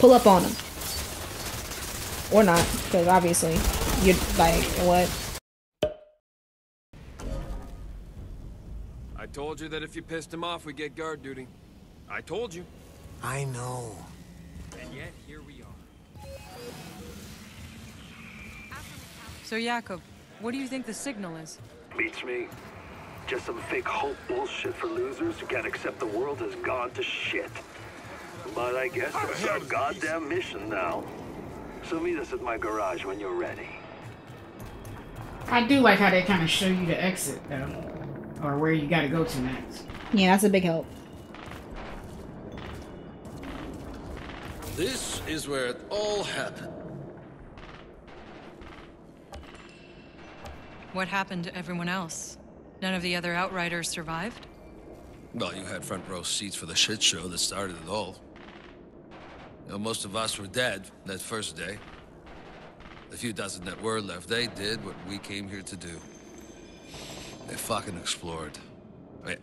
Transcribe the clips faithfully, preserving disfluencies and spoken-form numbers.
Pull up on him. Or not, because obviously, you're like, what? I told you that if you pissed him off, we get guard duty. I told you. I know. And yet, here we are. So, Yakub, what do you think the signal is? Beats me. Just some fake hope bullshit for losers who can't accept the world has gone to shit. But I guess it's our goddamn mission now. So meet us at my garage when you're ready. I do like how they kind of show you the exit, though. Or where you gotta go to next. Yeah, that's a big help. This is where it all happened. What happened to everyone else? None of the other Outriders survived? Well, you had front row seats for the shit show that started it all. You know, most of us were dead that first day. The few dozen that were left, they did what we came here to do. They fucking explored. Wait.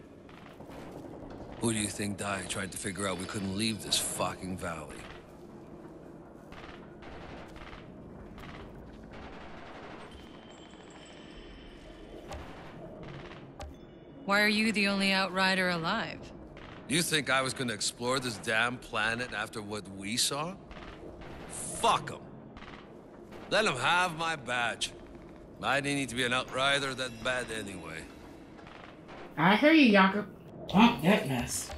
Who do you think died trying to figure out we couldn't leave this fucking valley? Why are you the only Outrider alive? You think I was gonna explore this damn planet after what we saw? Fuck them. Let them have my badge. I didn't need to be an Outrider that bad anyway. I hear you, Yakub. Fuck that mess.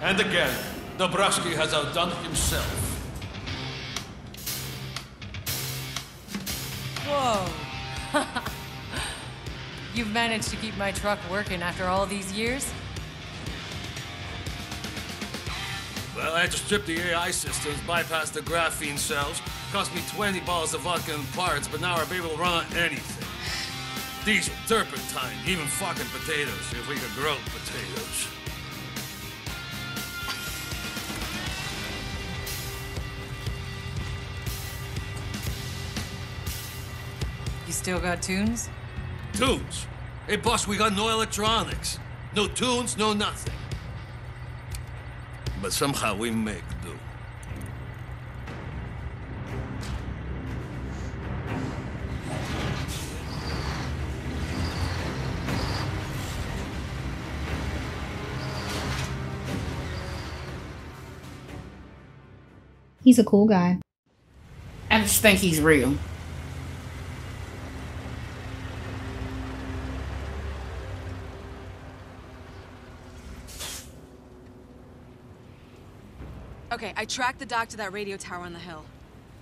And again, Dobrowski has outdone himself. Whoa. You've managed to keep my truck working after all these years? Well, I had to strip the A I systems, bypass the graphene cells, cost me twenty balls of vodka and parts, but now I'll be able to run on anything. Diesel, turpentine, even fucking potatoes, if we could grow potatoes. You still got tunes? Tunes? Hey, boss, we got no electronics. No tunes, no nothing. But somehow we make do. He's a cool guy. I just think he's real. Okay, I tracked the doc to that radio tower on the hill.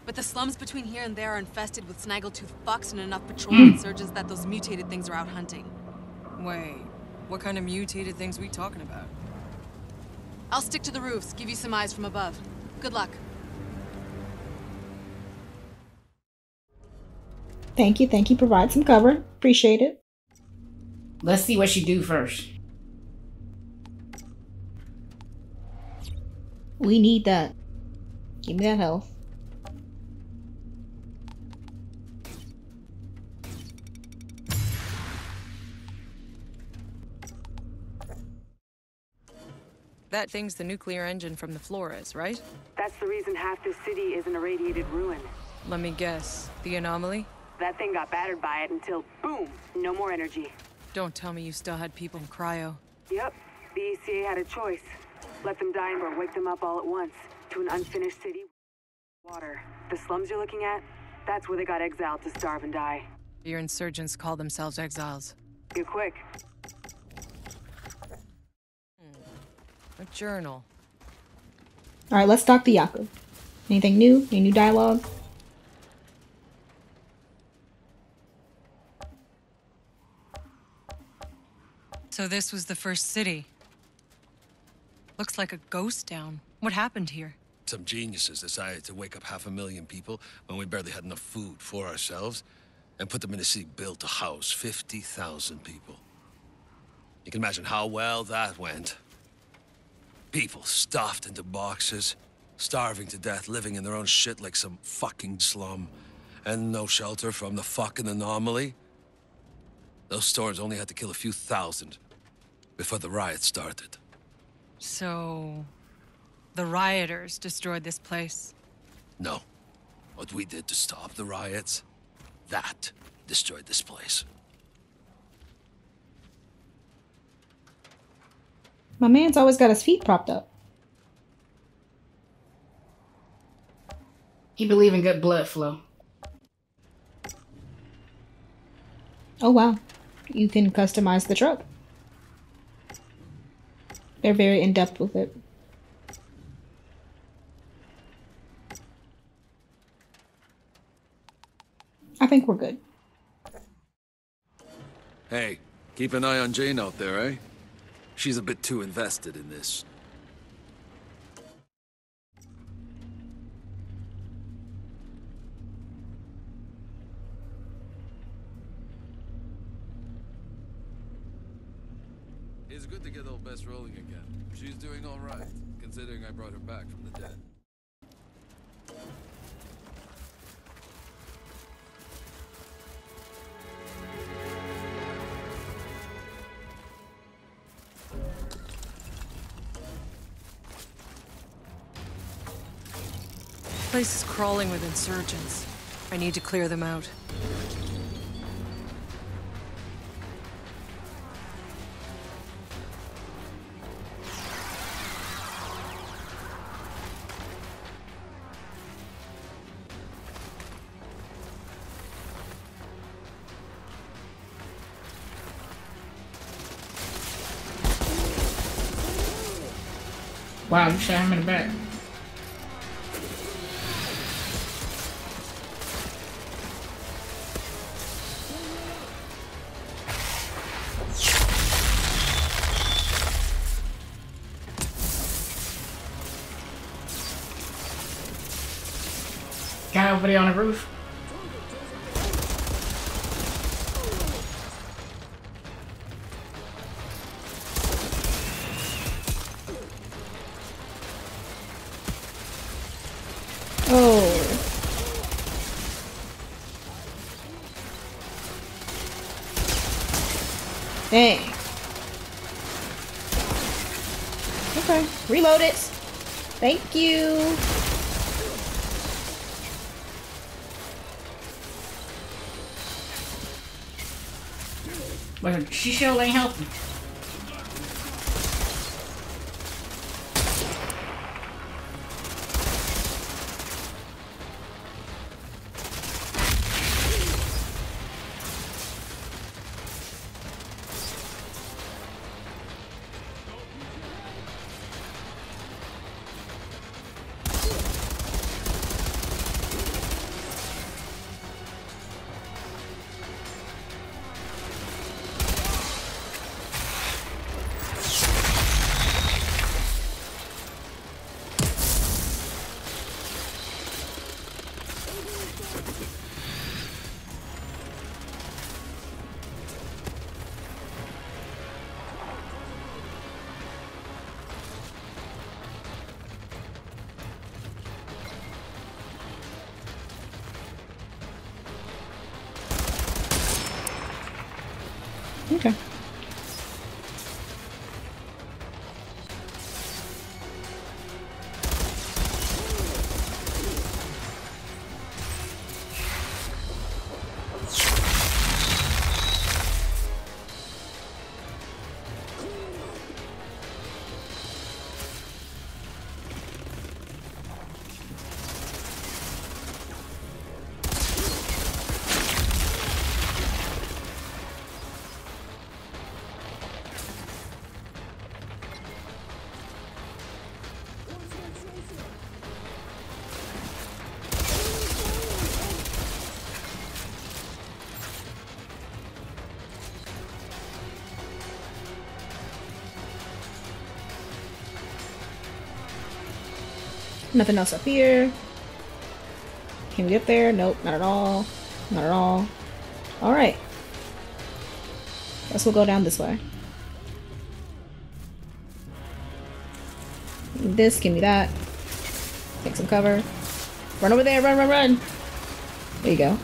But the slums between here and there are infested with snaggletooth fucks and enough patrolling mm. surges that those mutated things are out hunting. Wait, what kind of mutated things we talking about? I'll stick to the roofs, give you some eyes from above. Good luck. Thank you, thank you. Provide some cover. Appreciate it. Let's see what you do first. We need that. Give me that health. That thing's the nuclear engine from the Flores, right? That's the reason half this city is an irradiated ruin. Let me guess. The anomaly? That thing got battered by it until, boom, no more energy. Don't tell me you still had people in cryo. Yep. The E C A had a choice. Let them die or wake them up all at once to an unfinished city. Water. The slums you're looking at? That's where they got exiled to starve and die. Your insurgents call themselves exiles. You're quick. Hmm. A journal. All right, let's talk to Yakub. Anything new? Any new dialogue? So this was the first city. Looks like a ghost town. What happened here? Some geniuses decided to wake up half a million people when we barely had enough food for ourselves and put them in a city built to house fifty thousand people. You can imagine how well that went. People stuffed into boxes, Starving to death, living in their own shit like some fucking slum. And no shelter from the fucking anomaly. Those storms only had to kill a few thousand before the riot started. So... the rioters destroyed this place? No. What we did to stop the riots, that destroyed this place. My man's always got his feet propped up. He believes in good blood flow. Oh wow. You can customize the truck. They're very in-depth with it. I think we're good. Hey, keep an eye on Jane out there, eh? She's a bit too invested in this. It's good to get old Bess rolling again. She's doing all right, considering I brought her back from the dead. The place is crawling with insurgents. I need to clear them out. Wow, you shot him in the back. Somebody on a roof. Oh. Dang. Okay. Reload it. Thank you. But she sure ain't helping. Okay. Nothing else up here. Can we get there? Nope, not at all. Not at all. Alright. Guess we'll go down this way. Give me this, give me that. Take some cover. Run over there, run, run, run! There you go.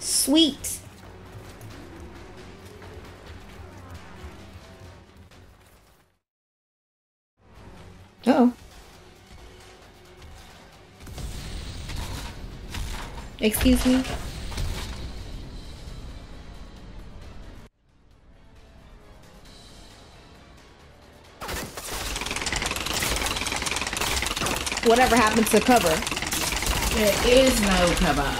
Sweet. Uh-oh. Excuse me. Whatever happens to cover. There is no cover.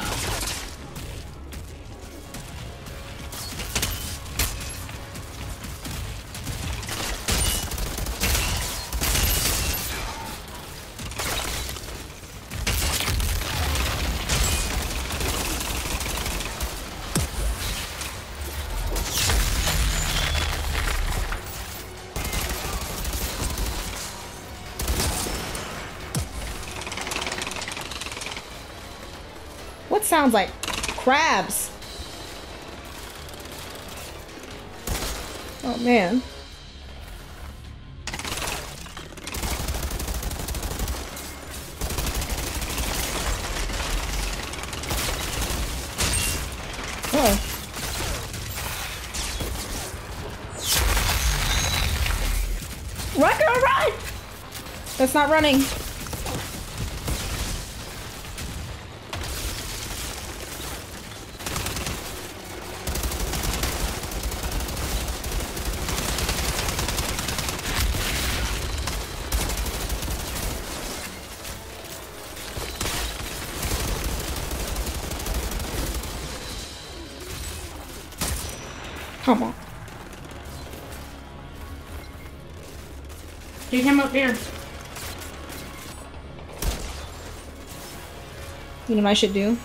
Sounds like crabs. Oh man. Oh. Run, girl, run! That's not running. Come on. Get him up here. You know what I should do?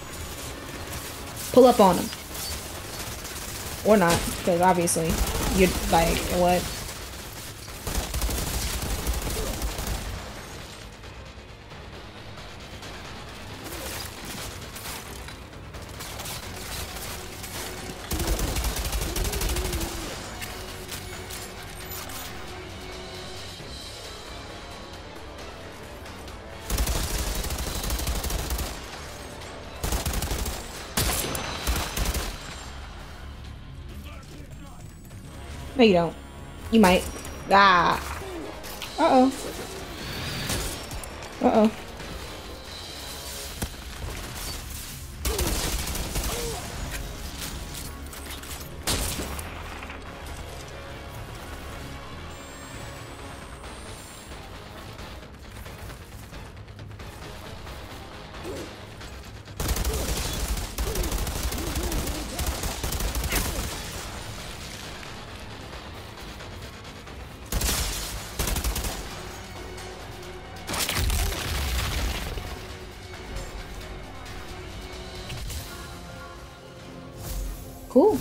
Pull up on him. Or not, because obviously you'd like, what? No, you don't. You might. Ah. Uh-oh. Uh-oh. Cool.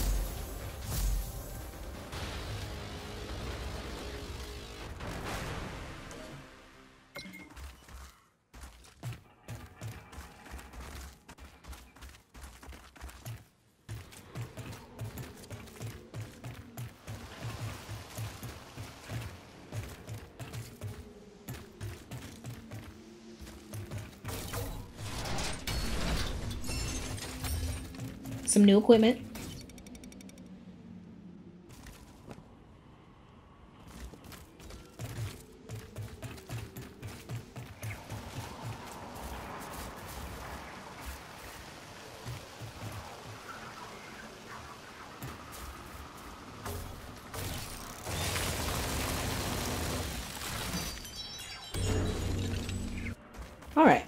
Some new equipment. All right.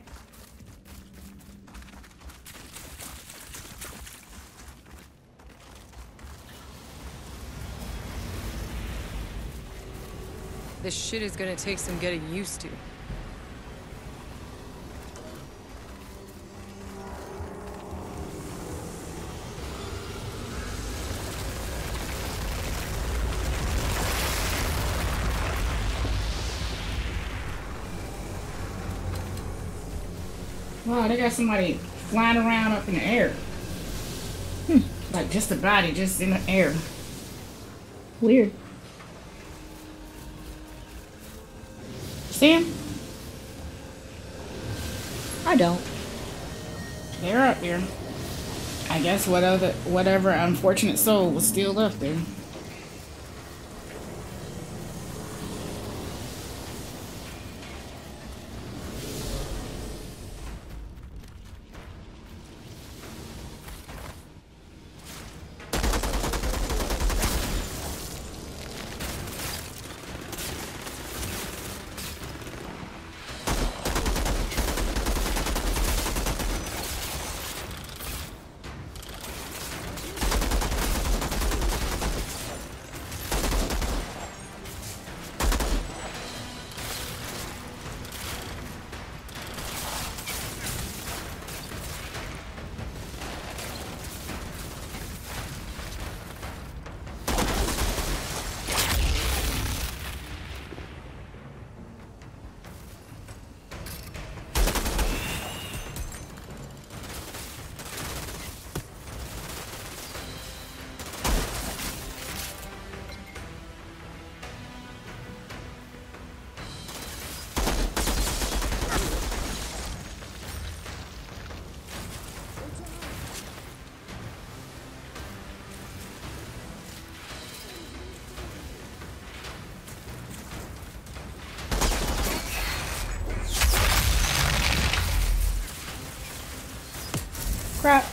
This shit is gonna take some getting used to. Wow, they got somebody flying around up in the air. Hmm. Like just the body, just in the air. Weird. See him? I don't. They're up there. I guess what other, whatever unfortunate soul was still left there. Crap.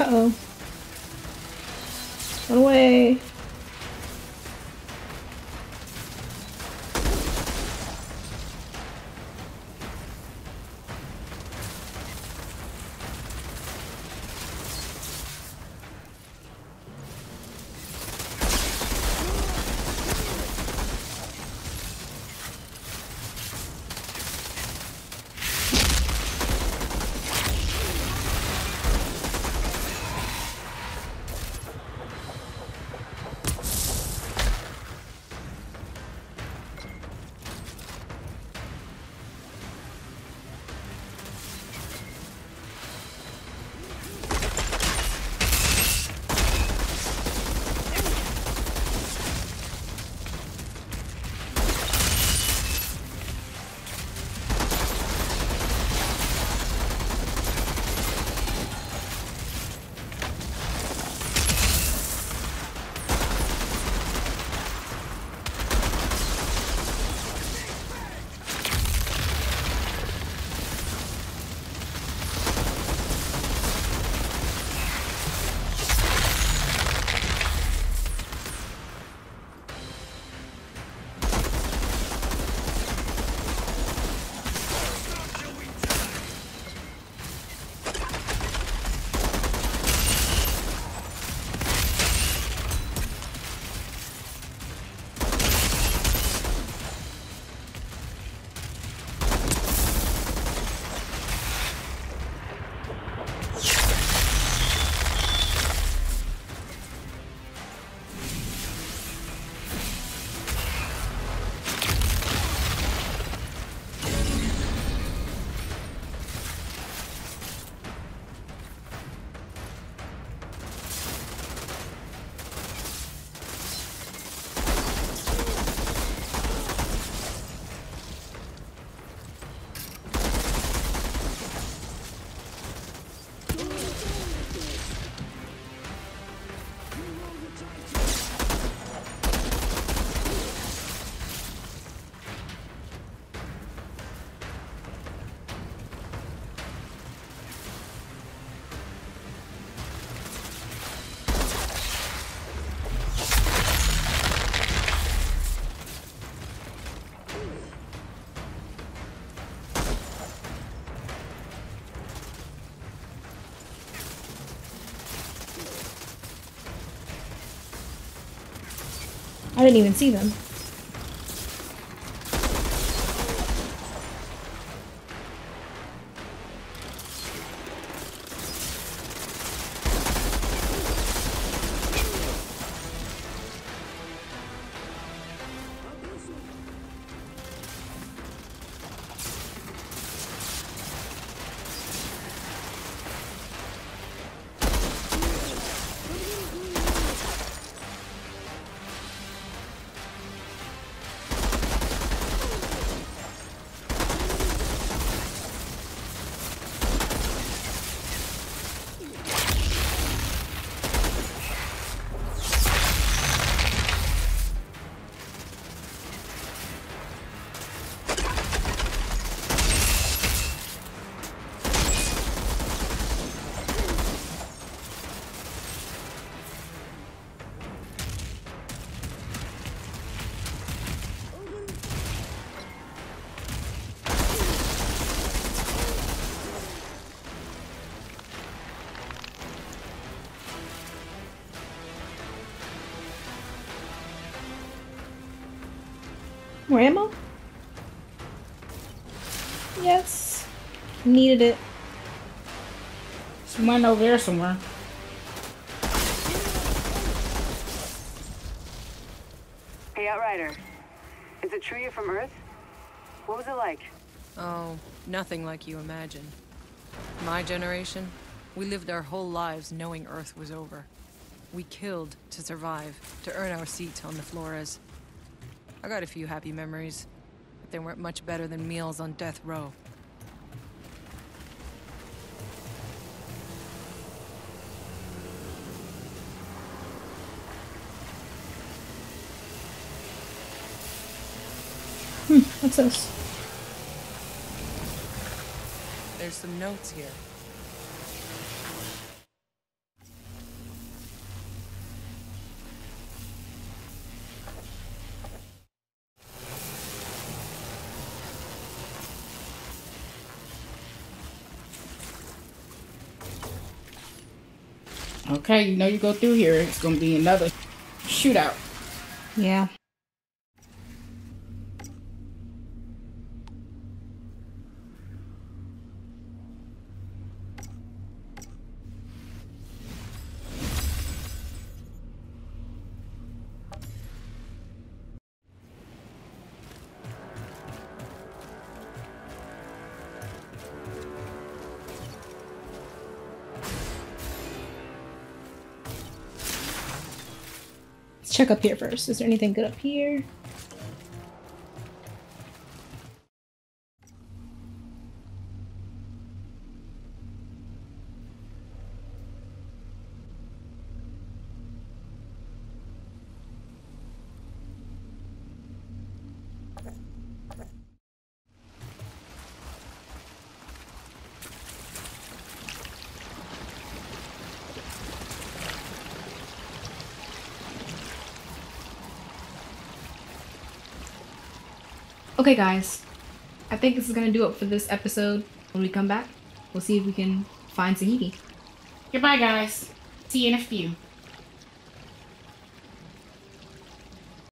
Uh-oh. Run away. I didn't even see them. More ammo? Yes. Needed it. Someone over there somewhere. Hey, Outrider. Is it true you're from Earth? What was it like? Oh, nothing like you imagine. My generation, we lived our whole lives knowing Earth was over. We killed to survive, to earn our seat on the Flores. I got a few happy memories, but they weren't much better than meals on death row. Hmm, what's this? There's some notes here. Okay, you know you go through here, it's gonna be another shootout. Yeah. Check up here first. Is there anything good up here? Okay guys, I think this is gonna do it for this episode. When we come back, we'll see if we can find Zahedi. Goodbye guys, see you in a few.